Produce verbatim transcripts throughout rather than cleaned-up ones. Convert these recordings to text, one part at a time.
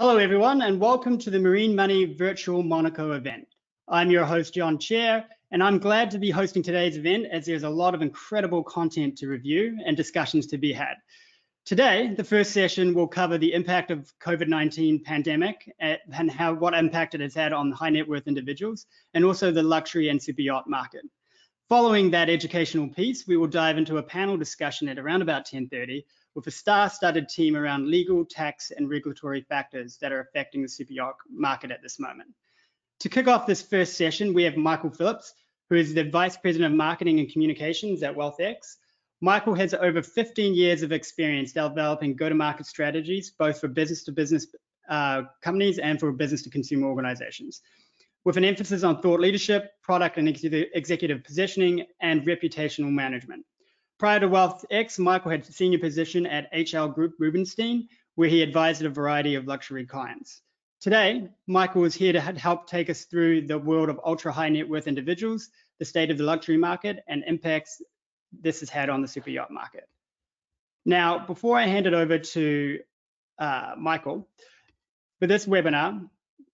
Hello everyone and welcome to the Marine Money Virtual Monaco event. I'm your host John Chair and I'm glad to be hosting today's event as there's a lot of incredible content to review and discussions to be had. Today, the first session will cover the impact of COVID nineteen pandemic and how what impact it has had on high net worth individuals and also the luxury and super yacht market. Following that educational piece, we will dive into a panel discussion at around about ten thirty with a star-studded team around legal, tax, and regulatory factors that are affecting the super yacht market at this moment. To kick off this first session, we have Michael Phillips, who is the Vice President of Marketing and Communications at Wealth-X. Michael has over fifteen years of experience developing go-to-market strategies, both for business-to-business uh, companies and for business-to-consumer organizations, with an emphasis on thought leadership, product and ex executive positioning, and reputational management. Prior to Wealth-X, Michael had a senior position at H L Group Rubenstein, where he advised a variety of luxury clients. Today, Michael is here to help take us through the world of ultra high net worth individuals, the state of the luxury market, and impacts this has had on the super yacht market. Now, before I hand it over to uh, Michael, for this webinar,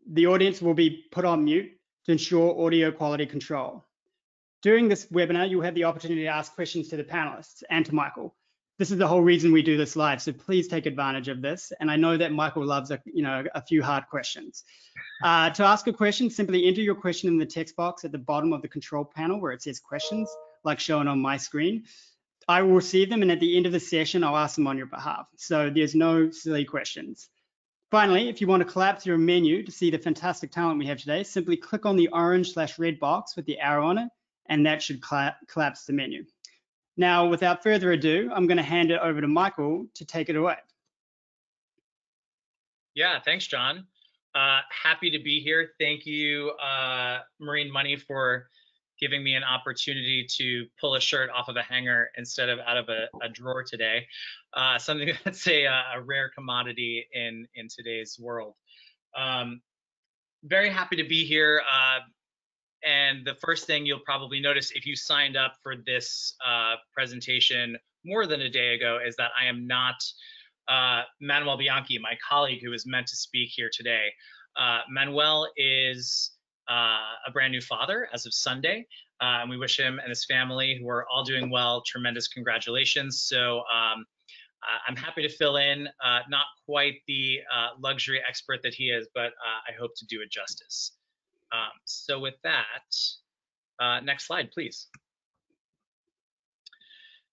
the audience will be put on mute to ensure audio quality control. During this webinar, you'll have the opportunity to ask questions to the panelists and to Michael. This is the whole reason we do this live, so please take advantage of this. And I know that Michael loves a, you know, a few hard questions. Uh, to ask a question, simply enter your question in the text box at the bottom of the control panel where it says questions, like shown on my screen. I will receive them, and at the end of the session, I'll ask them on your behalf. So there's no silly questions. Finally, if you want to collapse your menu to see the fantastic talent we have today, simply click on the orange slash red box with the arrow on it, and that should collapse the menu. Now, without further ado, I'm going to hand it over to Michael to take it away. Yeah, thanks, John. Uh, happy to be here. Thank you, uh, Marine Money, for giving me an opportunity to pull a shirt off of a hanger instead of out of a, a drawer today. Uh, something that's a, a rare commodity in, in today's world. Um, very happy to be here. Uh, And the first thing you'll probably notice if you signed up for this uh, presentation more than a day ago is that I am not uh, Manuel Bianchi, my colleague who is meant to speak here today. Uh, Manuel is uh, a brand new father as of Sunday, uh, and we wish him and his family, who are all doing well, tremendous congratulations. So um, I'm happy to fill in, uh, not quite the uh, luxury expert that he is, but uh, I hope to do it justice. Um, so with that, uh, next slide, please.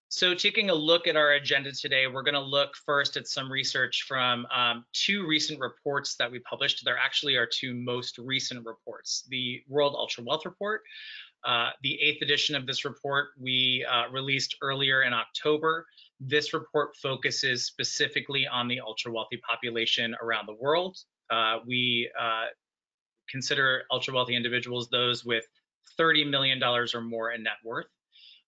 So taking a look at our agenda today, we're going to look first at some research from um, two recent reports that we published. They're actually our two most recent reports, the World Ultra Wealth Report. Uh, the eighth edition of this report we uh, released earlier in October. This report focuses specifically on the ultra wealthy population around the world. Uh, we uh, consider ultra wealthy individuals those with thirty million dollars or more in net worth.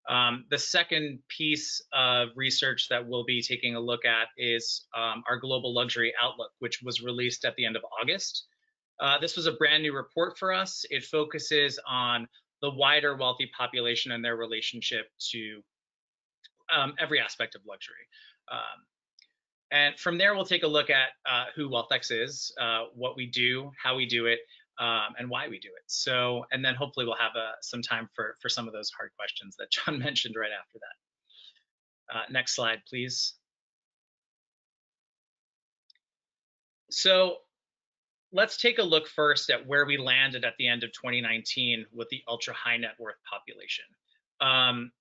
Um, the second piece of research that we'll be taking a look at is um, our Global Luxury Outlook, which was released at the end of August. Uh, this was a brand new report for us. It focuses on the wider wealthy population and their relationship to um, every aspect of luxury. Um, and from there, we'll take a look at uh, who Wealth-X is, uh, what we do, how we do it, Um, and why we do it. So, and then hopefully we'll have uh, some time for, for some of those hard questions that John mentioned right after that. Uh, next slide, please. So let's take a look first at where we landed at the end of twenty nineteen with the ultra high net worth population. Um,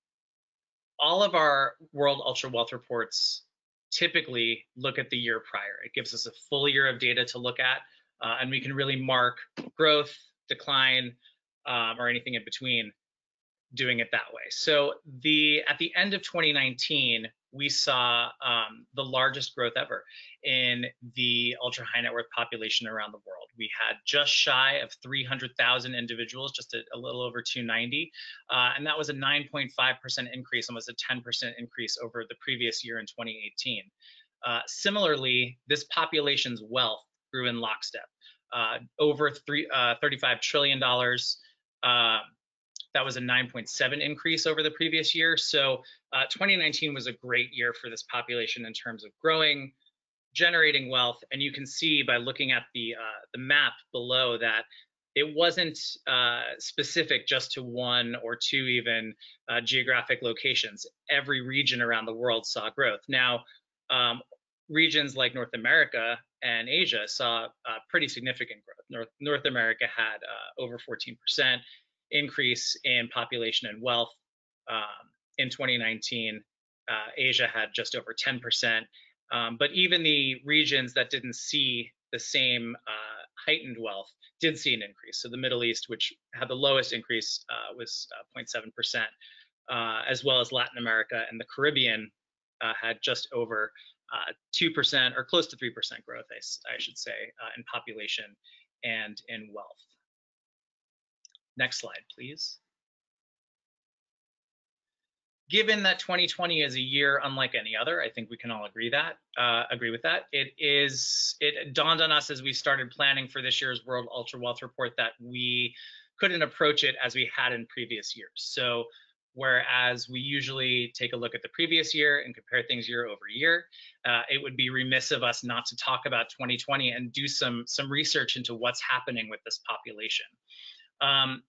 all of our World Ultra Wealth reports typically look at the year prior. It gives us a full year of data to look at. Uh, and we can really mark growth, decline, um, or anything in between doing it that way. So the at the end of twenty nineteen, we saw um, the largest growth ever in the ultra high net worth population around the world. We had just shy of three hundred thousand individuals, just a, a little over two ninety. Uh, and that was a nine point five percent increase and was a ten percent increase over the previous year in twenty eighteen. Uh, similarly, this population's wealth grew in lockstep, uh, over three, uh, thirty-five trillion dollars. Uh, that was a nine point seven increase over the previous year. So uh, twenty nineteen was a great year for this population in terms of growing, generating wealth. And you can see by looking at the, uh, the map below that it wasn't uh, specific just to one or two even uh, geographic locations. Every region around the world saw growth. Now, um, regions like North America and Asia saw uh, pretty significant growth. North, North America had uh, over fourteen percent increase in population and wealth um, in twenty nineteen. Uh, Asia had just over ten percent. Um, but even the regions that didn't see the same uh, heightened wealth did see an increase. So the Middle East, which had the lowest increase, uh, was uh, zero point seven percent, uh, as well as Latin America and the Caribbean uh, had just over uh, two percent or close to three percent growth, I, I should say, uh, in population and in wealth. Next slide, please. Given that twenty twenty is a year unlike any other, I think we can all agree that uh, agree with that. It is. It dawned on us as we started planning for this year's World Ultra Wealth Report that we couldn't approach it as we had in previous years. So, whereas we usually take a look at the previous year and compare things year over year, uh, it would be remiss of us not to talk about twenty twenty and do some some research into what's happening with this population. Um,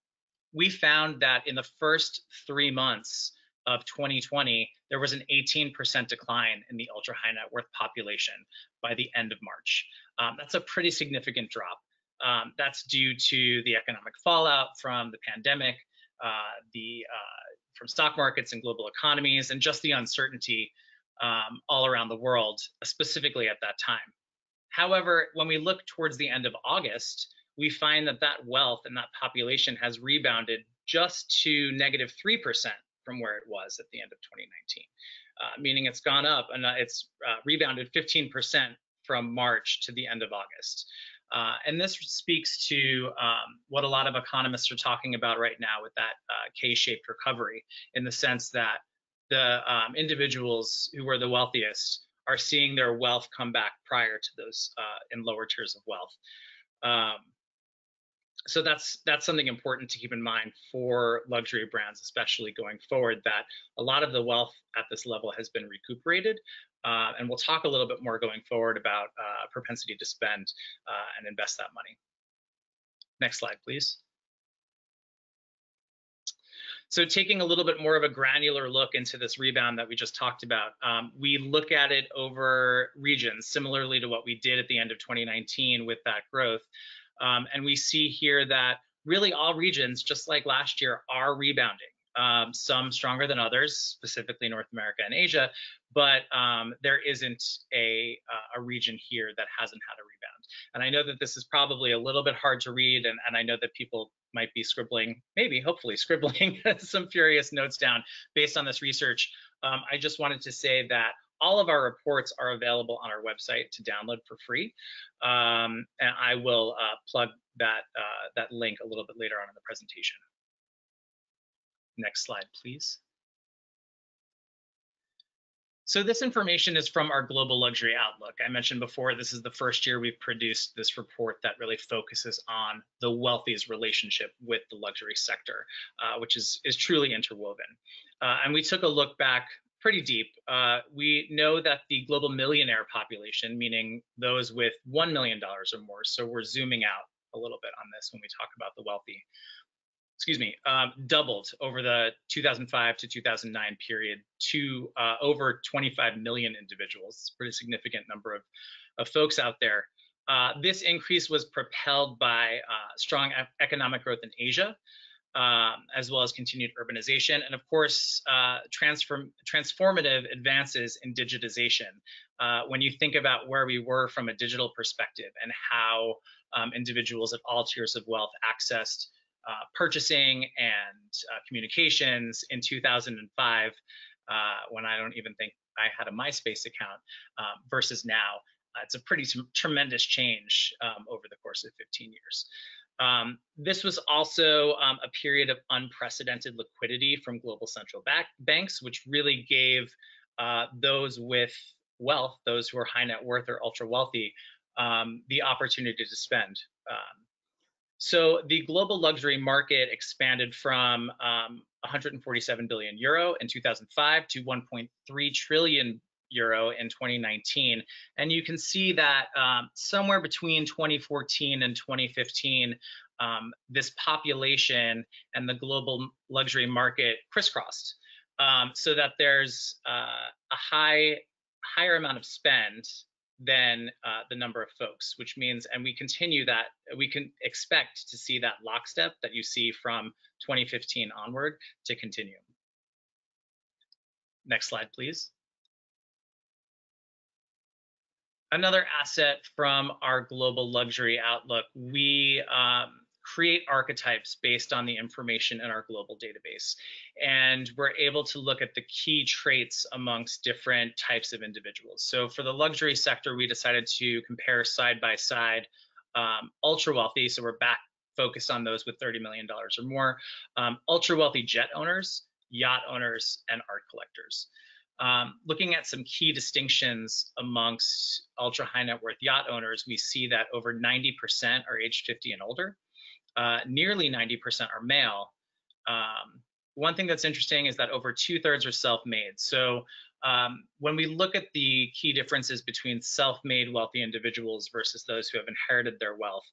we found that in the first three months of twenty twenty, there was an eighteen percent decline in the ultra high net worth population by the end of March. Um, that's a pretty significant drop. Um, that's due to the economic fallout from the pandemic, uh, the uh, from stock markets and global economies, and just the uncertainty um, all around the world, specifically at that time. However, when we look towards the end of August, we find that that wealth and that population has rebounded just to negative three percent. From where it was at the end of twenty nineteen, uh, meaning it's gone up and it's uh, rebounded fifteen percent from March to the end of August. Uh, and this speaks to um, what a lot of economists are talking about right now with that uh, K-shaped recovery, in the sense that the um, individuals who were the wealthiest are seeing their wealth come back prior to those uh, in lower tiers of wealth. Um, So that's that's something important to keep in mind for luxury brands, especially going forward, that a lot of the wealth at this level has been recuperated. Uh, and we'll talk a little bit more going forward about uh, propensity to spend uh, and invest that money. Next slide, please. So taking a little bit more of a granular look into this rebound that we just talked about, um, we look at it over regions, similarly to what we did at the end of twenty nineteen with that growth. Um, and we see here that really all regions, just like last year, are rebounding, um, some stronger than others, specifically North America and Asia, but um, there isn't a, uh, a region here that hasn't had a rebound. And I know that this is probably a little bit hard to read, and, and I know that people might be scribbling, maybe hopefully scribbling some furious notes down based on this research. Um, I just wanted to say that all of our reports are available on our website to download for free. Um, and I will uh, plug that, uh, that link a little bit later on in the presentation. Next slide, please. So this information is from our Global Luxury Outlook. I mentioned before, this is the first year we've produced this report that really focuses on the wealthy's relationship with the luxury sector, uh, which is, is truly interwoven. Uh, and we took a look back pretty deep. Uh, we know that the global millionaire population, meaning those with one million dollars or more, so we're zooming out a little bit on this when we talk about the wealthy, excuse me, um, doubled over the two thousand five to two thousand nine period to uh, over twenty-five million individuals. It's a pretty significant number of, of folks out there. Uh, this increase was propelled by uh, strong economic growth in Asia, Um, as well as continued urbanization, and of course, uh, transform transformative advances in digitization. Uh, when you think about where we were from a digital perspective and how um, individuals at all tiers of wealth accessed uh, purchasing and uh, communications in two thousand five, uh, when I don't even think I had a MySpace account, uh, versus now, uh, it's a pretty tremendous change um, over the course of fifteen years. Um, this was also um, a period of unprecedented liquidity from global central back banks, which really gave uh, those with wealth, those who are high net worth or ultra wealthy, um, the opportunity to spend. Um, so the global luxury market expanded from um, one hundred forty-seven billion euro in two thousand five to one point three trillion euro in twenty nineteen. And you can see that um, somewhere between twenty fourteen and twenty fifteen, um, this population and the global luxury market crisscrossed, um, so that there's uh, a high, higher amount of spend than uh, the number of folks, which means, and we continue that, we can expect to see that lockstep that you see from twenty fifteen onward to continue. Next slide, please. Another asset from our Global Luxury Outlook, we um, create archetypes based on the information in our global database. And we're able to look at the key traits amongst different types of individuals. So for the luxury sector, we decided to compare side by side um, ultra wealthy, so we're back focused on those with thirty million dollars or more, um, ultra wealthy jet owners, yacht owners, and art collectors. Um, looking at some key distinctions amongst ultra high net worth yacht owners, we see that over ninety percent are age fifty and older. Uh, nearly ninety percent are male. Um, one thing that's interesting is that over two thirds are self-made. So um, when we look at the key differences between self-made wealthy individuals versus those who have inherited their wealth,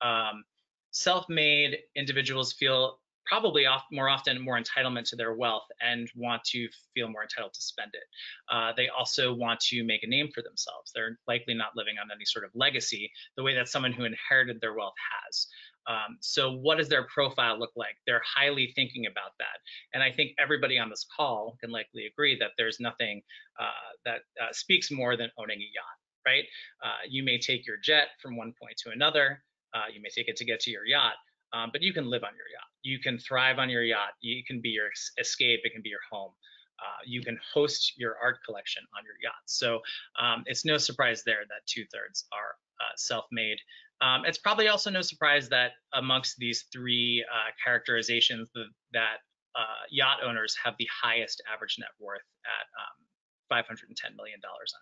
um, self-made individuals feel probably off, more often more entitlement to their wealth and want to feel more entitled to spend it. Uh, they also want to make a name for themselves. They're likely not living on any sort of legacy the way that someone who inherited their wealth has. Um, so what does their profile look like? They're highly thinking about that. And I think everybody on this call can likely agree that there's nothing uh, that uh, speaks more than owning a yacht, right? Uh, you may take your jet from one point to another. Uh, you may take it to get to your yacht, um, but you can live on your yacht. You can thrive on your yacht. You can be your escape. It can be your home. Uh, you can host your art collection on your yacht. So um, it's no surprise there that two thirds are uh, self-made. Um, it's probably also no surprise that amongst these three uh, characterizations the, that uh, yacht owners have the highest average net worth at um, five hundred ten million dollars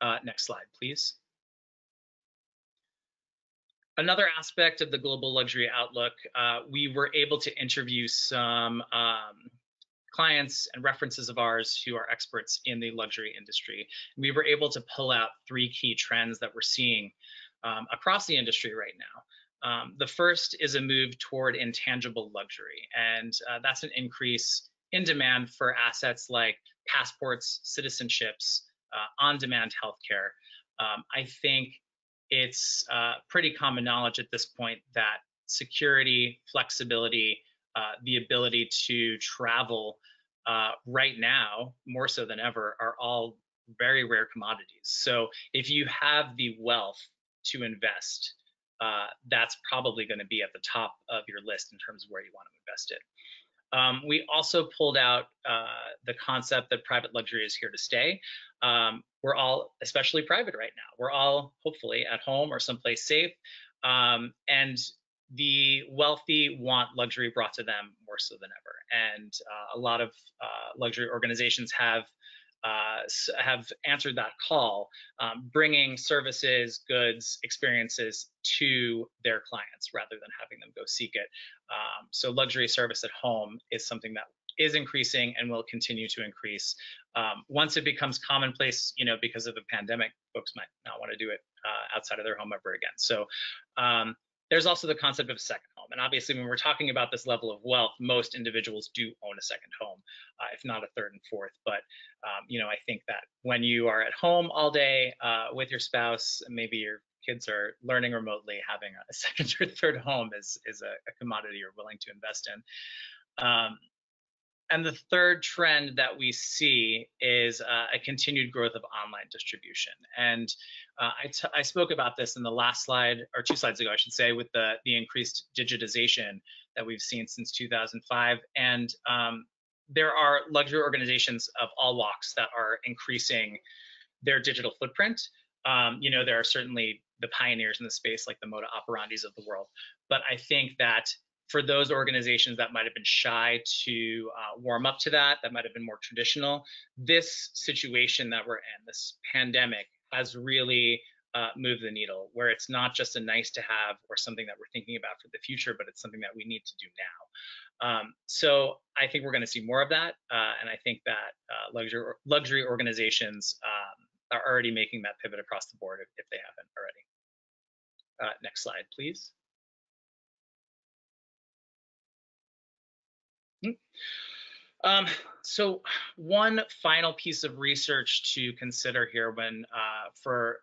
on average. Uh, next slide, please. Another aspect of the Global Luxury Outlook, uh, we were able to interview some um, clients and references of ours who are experts in the luxury industry. We were able to pull out three key trends that we're seeing um, across the industry right now. Um, the first is a move toward intangible luxury, and uh, that's an increase in demand for assets like passports, citizenships, uh, on-demand healthcare. Um, I think it's uh, pretty common knowledge at this point that security, flexibility, Uh, the ability to travel uh, right now, more so than ever, are all very rare commodities. So if you have the wealth to invest, uh, that's probably going to be at the top of your list in terms of where you want to invest it. Um, we also pulled out uh, the concept that private luxury is here to stay. Um, we're all, especially private right now, we're all hopefully at home or someplace safe. Um, and the wealthy want luxury brought to them more so than ever, and uh, a lot of uh, luxury organizations have uh, have answered that call, um, bringing services, goods, experiences to their clients rather than having them go seek it. Um, so luxury service at home is something that is increasing and will continue to increase. Um, once it becomes commonplace, you know, because of the pandemic, folks might not want to do it uh, outside of their home ever again. So. Um, There's also the concept of a second home. And obviously, when we're talking about this level of wealth, most individuals do own a second home, uh, if not a third and fourth. But, um, you know, I think that when you are at home all day uh, with your spouse, maybe your kids are learning remotely, having a second or third home is, is a, a commodity you're willing to invest in. Um, and the third trend that we see is uh, a continued growth of online distribution. And uh, I, t I spoke about this in the last slide, or two slides ago, I should say, with the, the increased digitization that we've seen since two thousand five. And um, there are luxury organizations of all walks that are increasing their digital footprint. Um, you know, there are certainly the pioneers in the space, like the Moda Operandis of the world. But I think that for those organizations that might have been shy to uh, warm up to that, that might have been more traditional, this situation that we're in, this pandemic, has really uh, moved the needle, where it's not just a nice to have or something that we're thinking about for the future, but it's something that we need to do now. Um, so I think we're going to see more of that, uh, and I think that uh, luxury luxury organizations um, are already making that pivot across the board if, if they haven't already. Uh, next slide, please. Um, so one final piece of research to consider here when uh, for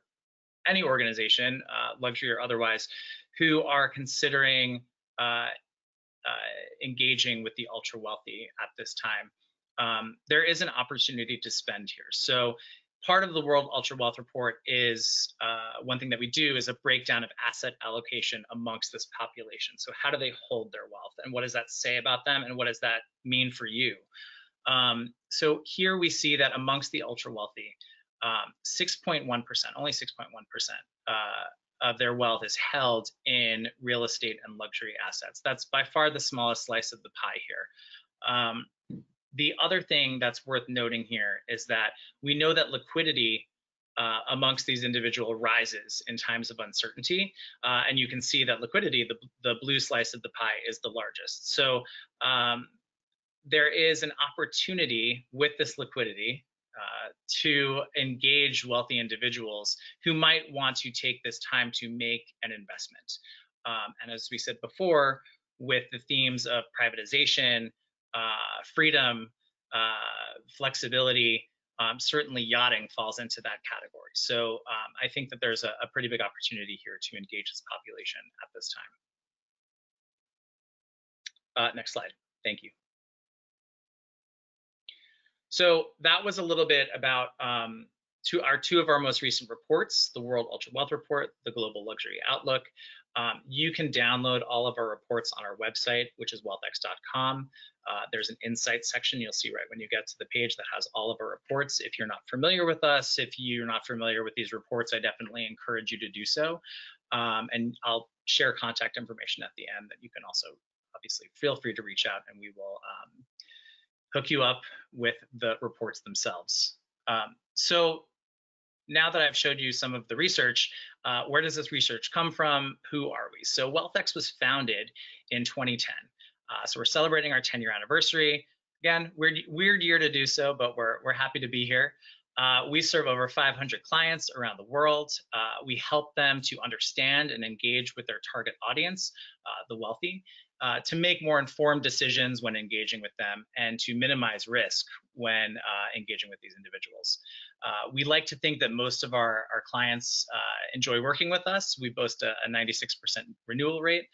any organization, uh, luxury or otherwise, who are considering uh, Uh, engaging with the ultra wealthy at this time, um, there is an opportunity to spend here. So part of the World Ultra Wealth Report is uh, one thing that we do is a breakdown of asset allocation amongst this population. So how do they hold their wealth, and what does that say about them, and what does that mean for you? Um, so here we see that amongst the ultra wealthy, six point one percent, um, only six point one percent uh, of their wealth is held in real estate and luxury assets. That's by far the smallest slice of the pie here. Um, the other thing that's worth noting here is that we know that liquidity uh, amongst these individuals rises in times of uncertainty. Uh, and you can see that liquidity, the, the blue slice of the pie, is the largest. So um, there is an opportunity with this liquidity Uh, to engage wealthy individuals who might want to take this time to make an investment. Um, and as we said before, with the themes of privatization, uh, freedom, uh, flexibility, um, certainly yachting falls into that category. So um, I think that there's a, a pretty big opportunity here to engage this population at this time. Uh, next slide. Thank you. So that was a little bit about um, two, our, two of our most recent reports, the World Ultra Wealth Report, the Global Luxury Outlook. Um, you can download all of our reports on our website, which is wealth x dot com. Uh, there's an insights section you'll see right when you get to the page that has all of our reports. If you're not familiar with us, if you're not familiar with these reports, I definitely encourage you to do so. Um, and I'll share contact information at the end that you can also obviously feel free to reach out, and we will um, hook you up with the reports themselves. Um, so now that I've showed you some of the research, uh, where does this research come from? Who are we? So Wealth-X was founded in twenty ten. Uh, so we're celebrating our ten year anniversary. Again, weird, weird year to do so, but we're, we're happy to be here. Uh, we serve over five hundred clients around the world. Uh, we help them to understand and engage with their target audience, uh, the wealthy, Uh, to make more informed decisions when engaging with them, and to minimize risk when uh, engaging with these individuals. Uh, we like to think that most of our, our clients uh, enjoy working with us. We boast a, a ninety-six percent renewal rate,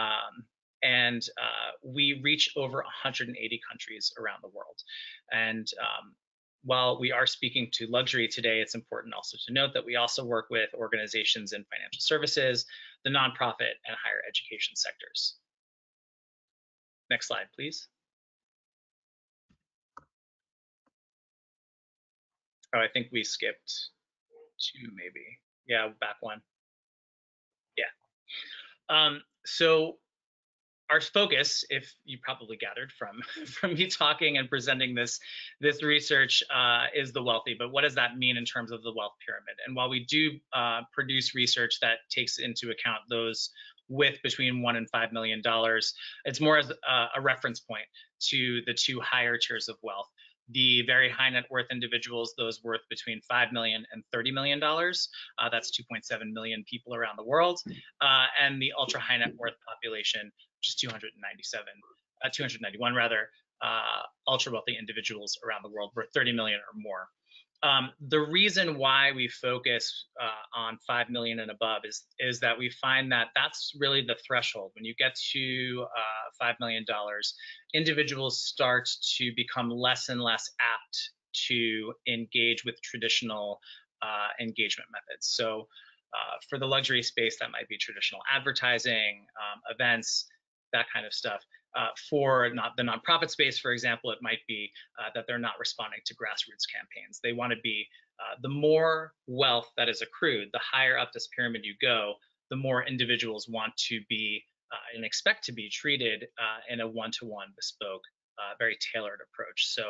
um, and uh, we reach over one hundred eighty countries around the world. And um, while we are speaking to luxury today, it's important also to note that we also work with organizations in financial services, the nonprofit, and higher education sectors. Next slide, please. Oh, I think we skipped two, maybe. Yeah, back one. Yeah. Um, so our focus, if you probably gathered from from me talking and presenting this this research, uh, is the wealthy. But what does that mean in terms of the wealth pyramid? And while we do uh, produce research that takes into account those with between one and five million dollars, it's more as a, a reference point to the two higher tiers of wealth, the very high net worth individuals, those worth between five million and thirty million dollars. Uh, that's two point seven million people around the world, uh, and the ultra high net worth population, which is two hundred ninety-seven uh, two hundred ninety-one rather uh, ultra wealthy individuals around the world worth thirty million or more. Um, the reason why we focus uh, on five million and above is, is that we find that that's really the threshold. When you get to uh, five million dollars, individuals start to become less and less apt to engage with traditional uh, engagement methods. So uh, for the luxury space, that might be traditional advertising, um, events, that kind of stuff. Uh, for not the nonprofit space, for example, it might be uh, that they're not responding to grassroots campaigns. They want to be uh, the more wealth that is accrued, the higher up this pyramid you go, the more individuals want to be uh, and expect to be treated uh, in a one-to-one bespoke, uh, very tailored approach. So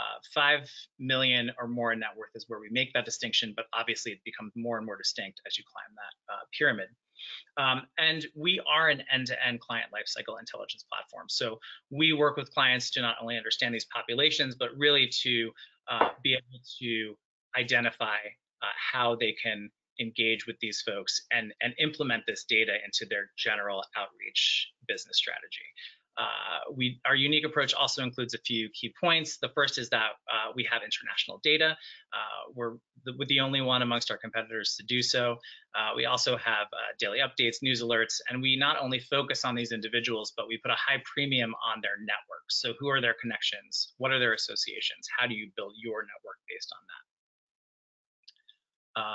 uh, five million or more in net worth is where we make that distinction, but obviously it becomes more and more distinct as you climb that uh, pyramid. Um, and we are an end-to-end client lifecycle intelligence platform. So we work with clients to not only understand these populations, but really to uh, be able to identify uh, how they can engage with these folks and, and implement this data into their general outreach business strategy. Uh, we, our unique approach also includes a few key points. The first is that uh, we have international data. Uh, we're the, we're the only one amongst our competitors to do so. Uh, we also have uh, daily updates, news alerts, and we not only focus on these individuals, but we put a high premium on their network. So who are their connections? What are their associations? How do you build your network based on that?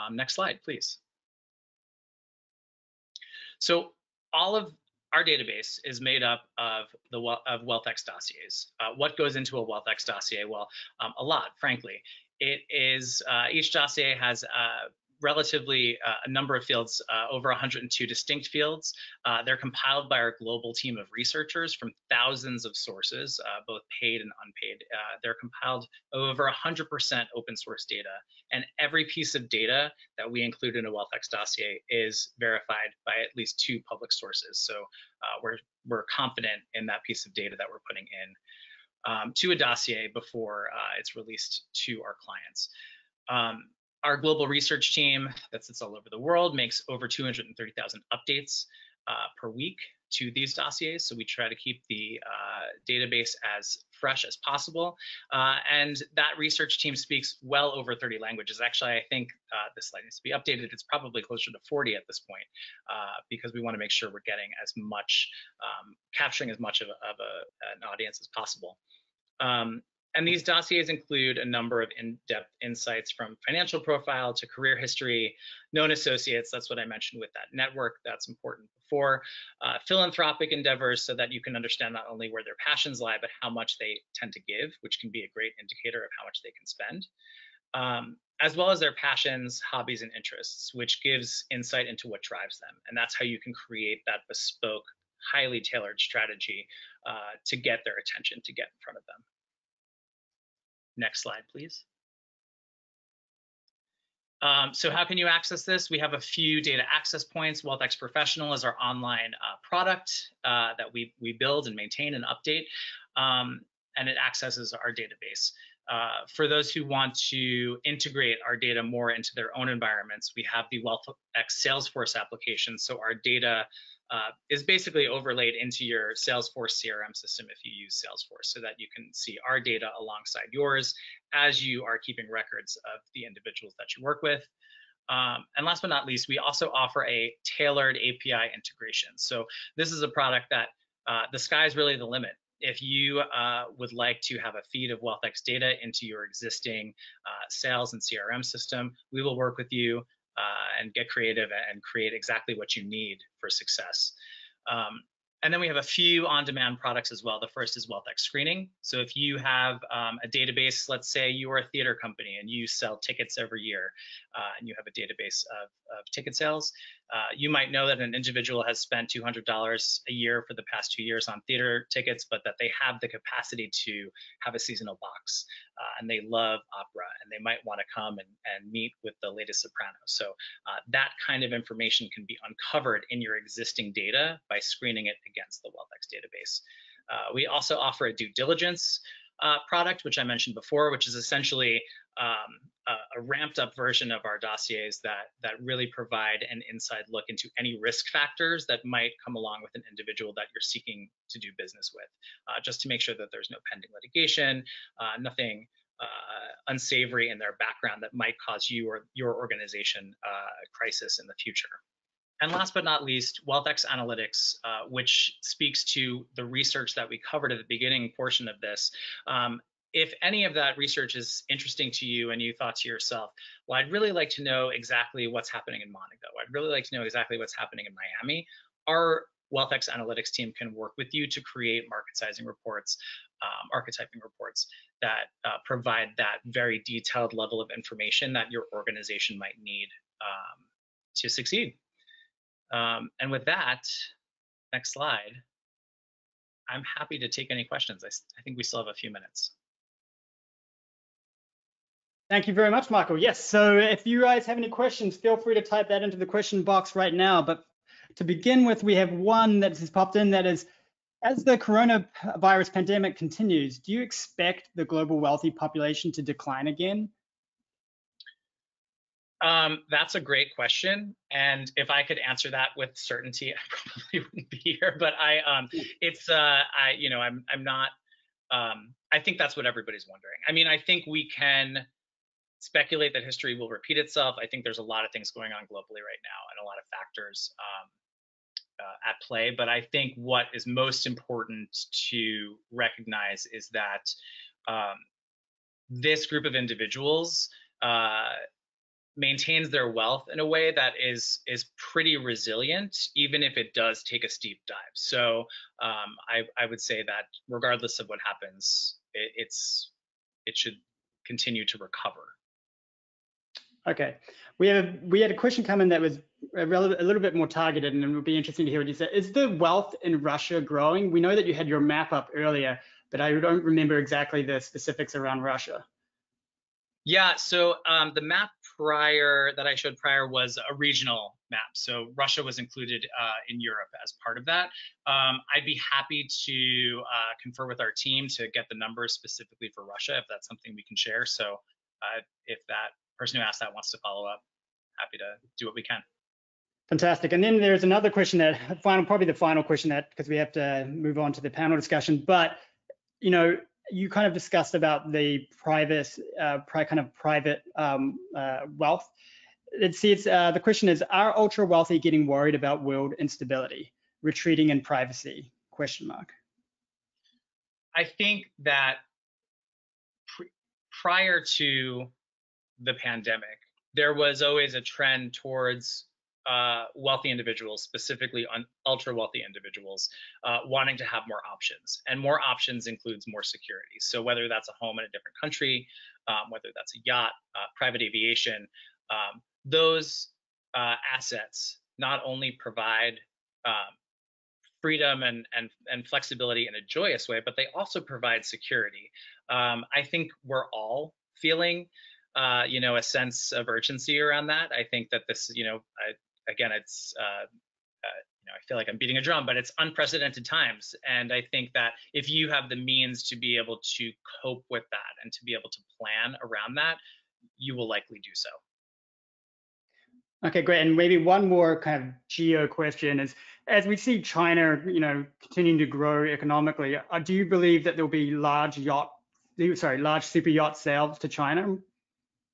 Um, next slide, please. So all of our database is made up of the of Wealth-X dossiers. Uh, what goes into a Wealth-X dossier? Well, um, a lot, frankly. It is uh, each dossier has uh, relatively uh, a number of fields, uh, over one hundred two distinct fields. Uh, they're compiled by our global team of researchers from thousands of sources, uh, both paid and unpaid. Uh, they're compiled over one hundred percent open source data, and every piece of data that we include in a Wealth-X dossier is verified by at least two public sources. So uh, we're, we're confident in that piece of data that we're putting in um, to a dossier before uh, it's released to our clients. Um, Our global research team that sits all over the world makes over two hundred thirty thousand updates uh, per week to these dossiers. So we try to keep the uh, database as fresh as possible. Uh, and that research team speaks well over thirty languages. Actually, I think uh, this slide needs to be updated. It's probably closer to forty at this point uh, because we want to make sure we're getting as much, um, capturing as much of, a, of a, an audience as possible. Um, And these dossiers include a number of in-depth insights from financial profile to career history, known associates, that's what I mentioned with that network, that's important before, uh, philanthropic endeavors so that you can understand not only where their passions lie, but how much they tend to give, which can be a great indicator of how much they can spend, um, as well as their passions, hobbies, and interests, which gives insight into what drives them. And that's how you can create that bespoke, highly tailored strategy uh, to get their attention, to get in front of them. Next slide, please. Um, so how can you access this? We have a few data access points. Wealth-X Professional is our online uh, product uh, that we, we build and maintain and update, um, and it accesses our database. Uh, for those who want to integrate our data more into their own environments, we have the Wealth-X Salesforce application. So our data Uh, is basically overlaid into your Salesforce C R M system if you use Salesforce, so that you can see our data alongside yours as you are keeping records of the individuals that you work with. Um, and last but not least, we also offer a tailored A P I integration. So this is a product that uh, the sky is really the limit. If you uh, would like to have a feed of Wealth-X data into your existing uh, sales and C R M system, we will work with you Uh, and get creative and create exactly what you need for success. Um, and then we have a few on-demand products as well. The first is Wealth-X Screening. So if you have um, a database, let's say you are a theater company and you sell tickets every year, uh, and you have a database of, of ticket sales, uh, you might know that an individual has spent two hundred dollars a year for the past two years on theater tickets, but that they have the capacity to have a seasonal box. Uh, and they love opera, and they might want to come and, and meet with the latest soprano. So uh, that kind of information can be uncovered in your existing data by screening it against the Wealth-X database. Uh, we also offer a due diligence uh, product, which I mentioned before, which is essentially um, a, a ramped up version of our dossiers that, that really provide an inside look into any risk factors that might come along with an individual that you're seeking to do business with, uh, just to make sure that there's no pending litigation, uh, nothing uh, unsavory in their background that might cause you or your organization uh, a crisis in the future. And last but not least, Wealth-X Analytics, uh, which speaks to the research that we covered at the beginning portion of this. Um, if any of that research is interesting to you and you thought to yourself, well, I'd really like to know exactly what's happening in Monaco. I'd really like to know exactly what's happening in Miami. Our Wealth-X Analytics team can work with you to create market sizing reports, um, archetyping reports that uh, provide that very detailed level of information that your organization might need um, to succeed. Um, and with that, next slide, I'm happy to take any questions. I, I think we still have a few minutes. Thank you very much, Michael. Yes, so if you guys have any questions, feel free to type that into the question box right now. But To begin with, we have one that has popped in that is, as the coronavirus pandemic continues, do you expect the global wealthy population to decline again? Um, that's a great question. And if I could answer that with certainty, I probably wouldn't be here, but I, um, it's, uh, I, you know, I'm, I'm not, um, I think that's what everybody's wondering. I mean, I think we can speculate that history will repeat itself. I think there's a lot of things going on globally right now and a lot of factors, um, uh, at play, but I think what is most important to recognize is that, um, this group of individuals, uh, maintains their wealth in a way that is is pretty resilient, even if it does take a steep dive. So um, I, I would say that regardless of what happens, it, it's it should continue to recover. Okay, we have we had a question come in that was a, relevant, a little bit more targeted, and it would be interesting to hear what you said. Is the wealth in Russia growing? We know that you had your map up earlier, but I don't remember exactly the specifics around Russia. Yeah, so um, the map prior that I showed prior was a regional map. So Russia was included uh, in Europe as part of that. Um, I'd be happy to uh, confer with our team to get the numbers specifically for Russia, if that's something we can share. So uh, if that person who asked that wants to follow up, happy to do what we can. Fantastic. And then there's another question that final, probably the final question that, because we have to move on to the panel discussion, but you know, you kind of discussed about the private, uh, pri kind of private um, uh, wealth. It says, uh, the question is, are ultra wealthy getting worried about world instability, retreating in privacy? Question mark. I think that pr prior to the pandemic, there was always a trend towards uh, wealthy individuals, specifically on ultra wealthy individuals, uh, wanting to have more options, and more options includes more security. So whether that's a home in a different country, um, whether that's a yacht, uh, private aviation, um, those, uh, assets not only provide, um, freedom and, and, and flexibility in a joyous way, but they also provide security. Um, I think we're all feeling, uh, you know, a sense of urgency around that. I think that this, you know, I, Again, it's, uh, uh, you know, I feel like I'm beating a drum, but it's unprecedented times. And I think that if you have the means to be able to cope with that and to be able to plan around that, you will likely do so. Okay, great. And maybe one more kind of geo question is, as we see China, you know, continuing to grow economically, do you believe that there'll be large yacht, sorry, large super yacht sales to China,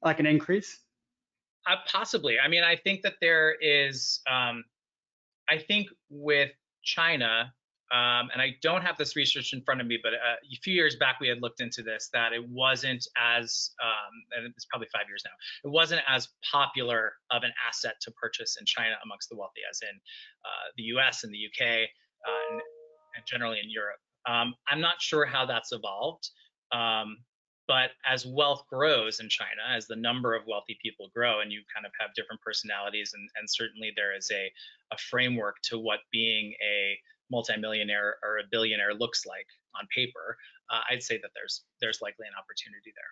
like an increase? Uh, possibly. I mean, I think that there is, um, I think with China, um, and I don't have this research in front of me, but uh, a few years back, we had looked into this, that it wasn't as, um, and it's probably five years now, it wasn't as popular of an asset to purchase in China amongst the wealthy as in uh, the U S and the U K uh, and, and generally in Europe. Um, I'm not sure how that's evolved. Um, But as wealth grows in China, as the number of wealthy people grow, and you kind of have different personalities, and, and certainly there is a, a framework to what being a multimillionaire or a billionaire looks like on paper, uh, I'd say that there's there's likely an opportunity there.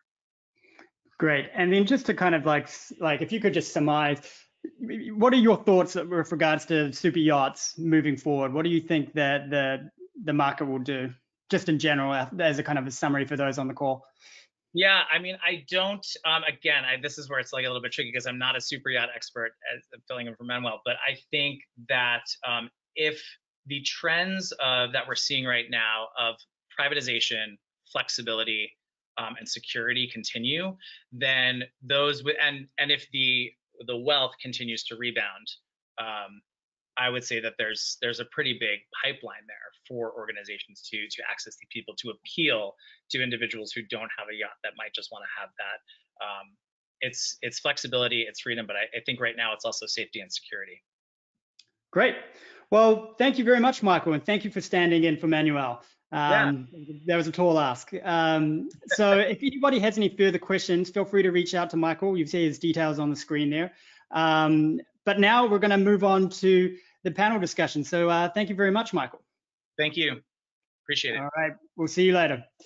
Great. And then just to kind of like, like if you could just surmise, what are your thoughts with regards to super yachts moving forward? What do you think that the, the market will do, just in general, as a kind of a summary for those on the call? Yeah, I mean, I don't, um, again, I, this is where it's like a little bit tricky because I'm not a super yacht expert as I'm filling in for Manuel, but I think that um, if the trends uh, that we're seeing right now of privatization, flexibility, um, and security continue, then those, and and if the, the wealth continues to rebound, um, I would say that there's there's a pretty big pipeline there for organizations to to access the people, to appeal to individuals who don't have a yacht that might just want to have that. Um, it's it's flexibility, it's freedom, but I, I think right now it's also safety and security. Great. Well, thank you very much, Michael, and thank you for standing in for Manuel. Um, yeah. That was a tall ask. Um, so if anybody has any further questions, feel free to reach out to Michael. You see his details on the screen there. Um, But now we're going to move on to the panel discussion. So uh, thank you very much, Michael. Thank you. Appreciate it. All right. We'll see you later.